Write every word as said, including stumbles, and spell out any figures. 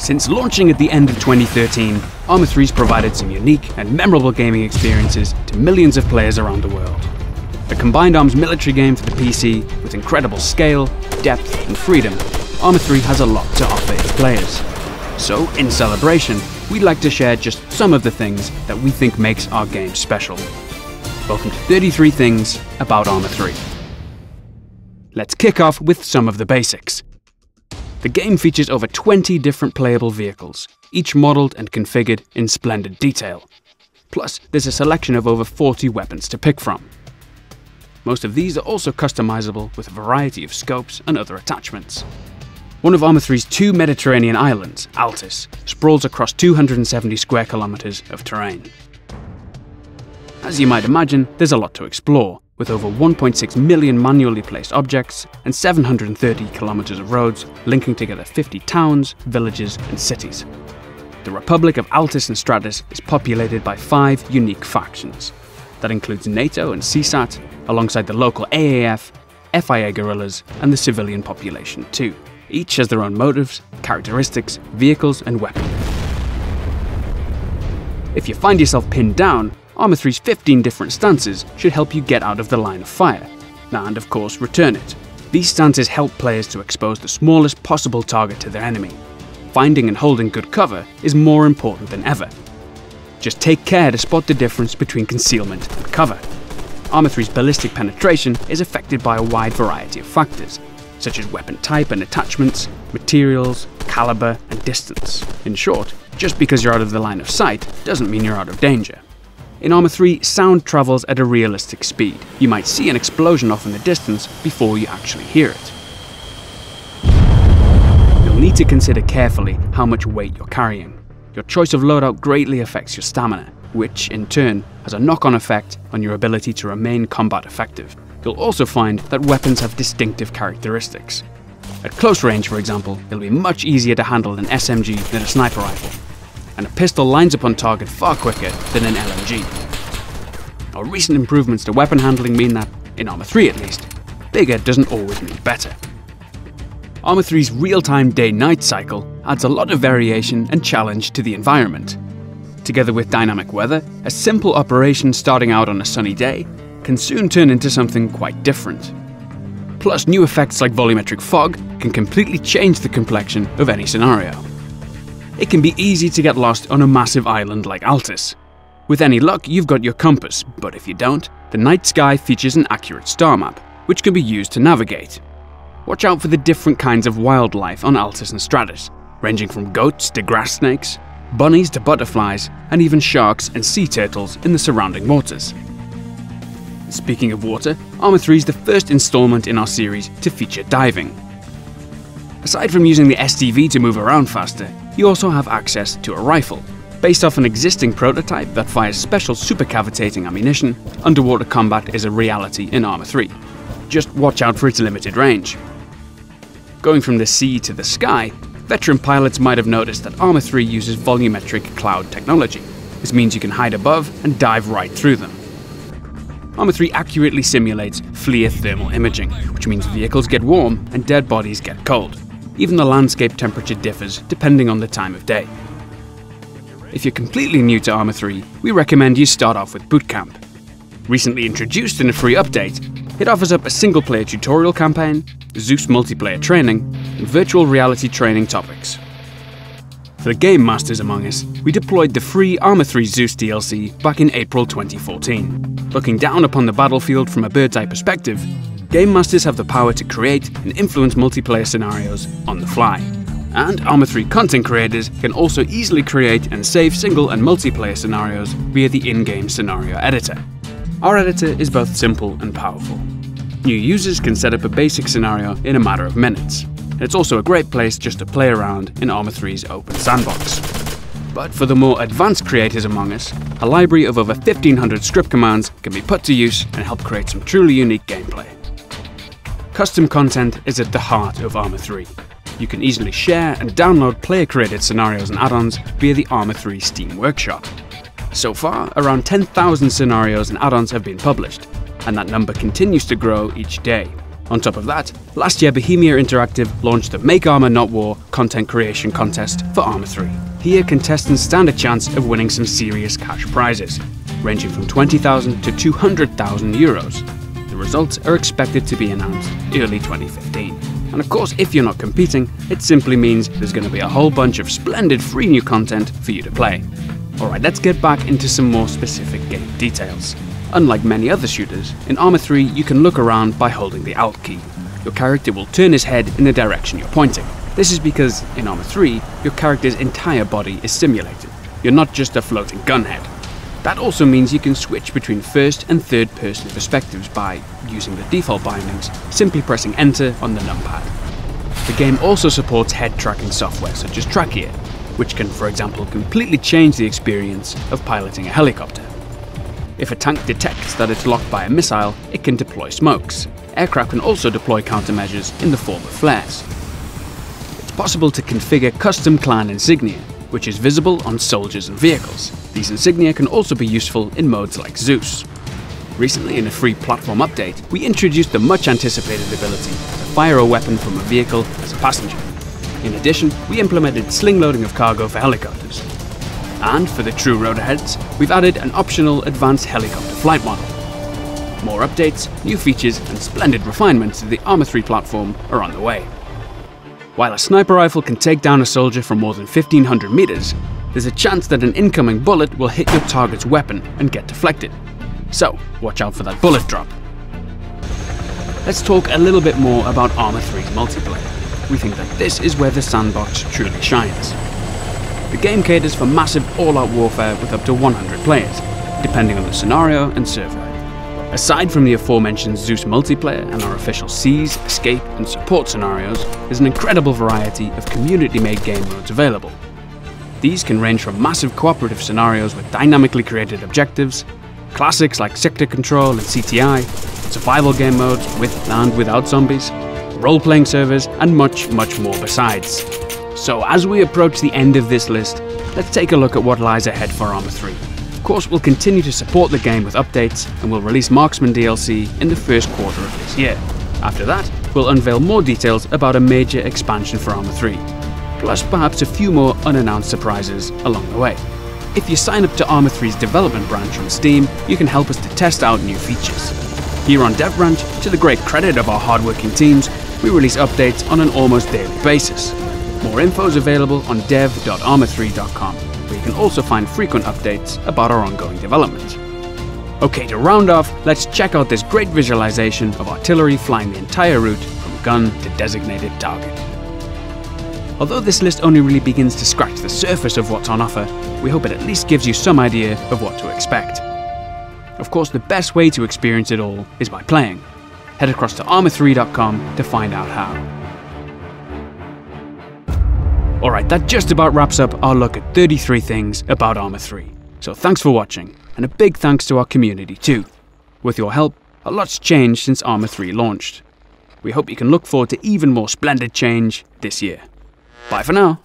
Since launching at the end of twenty thirteen, Arma three's provided some unique and memorable gaming experiences to millions of players around the world. A combined arms military game for the P C with incredible scale, depth and freedom, Arma three has a lot to offer its players. So, in celebration, we'd like to share just some of the things that we think makes our game special. Welcome to thirty-three Things About Arma three. Let's kick off with some of the basics. The game features over twenty different playable vehicles, each modelled and configured in splendid detail. Plus, there's a selection of over forty weapons to pick from. Most of these are also customizable with a variety of scopes and other attachments. One of Arma three's two Mediterranean islands, Altis, sprawls across two hundred seventy square kilometers of terrain. As you might imagine, there's a lot to explore, with over one point six million manually placed objects and seven hundred thirty kilometers of roads linking together fifty towns, villages and cities. The Republic of Altis and Stratis is populated by five unique factions. That includes NATO and C SAT, alongside the local A A F, F I A guerrillas and the civilian population too. Each has their own motives, characteristics, vehicles and weapons. If you find yourself pinned down, Arma three's fifteen different stances should help you get out of the line of fire, and of course return it. These stances help players to expose the smallest possible target to their enemy. Finding and holding good cover is more important than ever. Just take care to spot the difference between concealment and cover. Arma three's ballistic penetration is affected by a wide variety of factors, such as weapon type and attachments, materials, caliber and distance. In short, just because you're out of the line of sight doesn't mean you're out of danger. In Arma three, sound travels at a realistic speed. You might see an explosion off in the distance before you actually hear it. You'll need to consider carefully how much weight you're carrying. Your choice of loadout greatly affects your stamina, which in turn has a knock-on effect on your ability to remain combat effective. You'll also find that weapons have distinctive characteristics. At close range, for example, it'll be much easier to handle an S M G than a sniper rifle, and a pistol lines upon target far quicker than an L M G. Our recent improvements to weapon handling mean that, in Arma three at least, bigger doesn't always mean better. Arma three's real-time day-night cycle adds a lot of variation and challenge to the environment. Together with dynamic weather, a simple operation starting out on a sunny day can soon turn into something quite different. Plus, new effects like volumetric fog can completely change the complexion of any scenario. It can be easy to get lost on a massive island like Altis. With any luck, you've got your compass, but if you don't, the night sky features an accurate star map, which can be used to navigate. Watch out for the different kinds of wildlife on Altis and Stratis, ranging from goats to grass snakes, bunnies to butterflies, and even sharks and sea turtles in the surrounding waters. Speaking of water, Arma three is the first installment in our series to feature diving. Aside from using the S D V to move around faster, you also have access to a rifle. Based off an existing prototype that fires special supercavitating ammunition, underwater combat is a reality in Arma three. Just watch out for its limited range. Going from the sea to the sky, veteran pilots might have noticed that Arma three uses volumetric cloud technology. This means you can hide above and dive right through them. Arma three accurately simulates FLIR thermal imaging, which means vehicles get warm and dead bodies get cold. Even the landscape temperature differs depending on the time of day. If you're completely new to Arma three, we recommend you start off with Bootcamp. Recently introduced in a free update, it offers up a single-player tutorial campaign, Zeus multiplayer training, and virtual reality training topics. For the game masters among us, we deployed the free Arma three Zeus D L C back in April twenty fourteen. Looking down upon the battlefield from a bird's-eye perspective, game masters have the power to create and influence multiplayer scenarios on the fly. And Arma three content creators can also easily create and save single and multiplayer scenarios via the in-game scenario editor. Our editor is both simple and powerful. New users can set up a basic scenario in a matter of minutes. It's also a great place just to play around in Arma three's open sandbox. But for the more advanced creators among us, a library of over fifteen hundred script commands can be put to use and help create some truly unique gameplay. Custom content is at the heart of Arma three. You can easily share and download player-created scenarios and add-ons via the Arma three Steam Workshop. So far, around ten thousand scenarios and add-ons have been published, and that number continues to grow each day. On top of that, last year Bohemia Interactive launched the Make Arma Not War content creation contest for Arma three. Here contestants stand a chance of winning some serious cash prizes, ranging from twenty thousand to two hundred thousand euros. The results are expected to be announced early twenty fifteen. And of course, if you're not competing, it simply means there's going to be a whole bunch of splendid free new content for you to play. Alright, let's get back into some more specific game details. Unlike many other shooters, in Arma three you can look around by holding the Alt key. Your character will turn his head in the direction you're pointing. This is because, in Arma three, your character's entire body is simulated. You're not just a floating gunhead. That also means you can switch between first and third person perspectives by using the default bindings, simply pressing enter on the numpad. The game also supports head tracking software such as TrackIR, which can, for example, completely change the experience of piloting a helicopter. If a tank detects that it's locked by a missile, it can deploy smokes. Aircraft can also deploy countermeasures in the form of flares. It's possible to configure custom clan insignia, which is visible on soldiers and vehicles. These insignia can also be useful in modes like Zeus. Recently, in a free platform update, we introduced the much anticipated ability to fire a weapon from a vehicle as a passenger. In addition, we implemented sling loading of cargo for helicopters. And for the true roadheads, we've added an optional advanced helicopter flight model. More updates, new features and splendid refinements to the Arma three platform are on the way. While a sniper rifle can take down a soldier from more than fifteen hundred meters, there's a chance that an incoming bullet will hit your target's weapon and get deflected. So, watch out for that bullet drop. Let's talk a little bit more about Arma three's multiplayer. We think that this is where the sandbox truly shines. The game caters for massive all-out warfare with up to one hundred players, depending on the scenario and server. Aside from the aforementioned Zeus multiplayer and our official seize, escape and support scenarios, there's an incredible variety of community-made game modes available. These can range from massive cooperative scenarios with dynamically created objectives, classics like sector control and C T I, survival game modes with and without zombies, role-playing servers and much, much more besides. So as we approach the end of this list, let's take a look at what lies ahead for Arma three. Of course, we'll continue to support the game with updates and we'll release Marksman D L C in the first quarter of this year. After that, we'll unveil more details about a major expansion for Arma three, plus perhaps a few more unannounced surprises along the way. If you sign up to Arma three's development branch on Steam, you can help us to test out new features. Here on Dev Branch, to the great credit of our hardworking teams, we release updates on an almost daily basis. More info is available on dev dot arma three dot com. You can also find frequent updates about our ongoing development. Okay, to round off, let's check out this great visualization of artillery flying the entire route from gun to designated target. Although this list only really begins to scratch the surface of what's on offer, we hope it at least gives you some idea of what to expect. Of course, the best way to experience it all is by playing. Head across to arma three dot com to find out how. Alright, that just about wraps up our look at thirty-three things about Arma three. So thanks for watching, and a big thanks to our community too. With your help, a lot's changed since Arma three launched. We hope you can look forward to even more splendid change this year. Bye for now.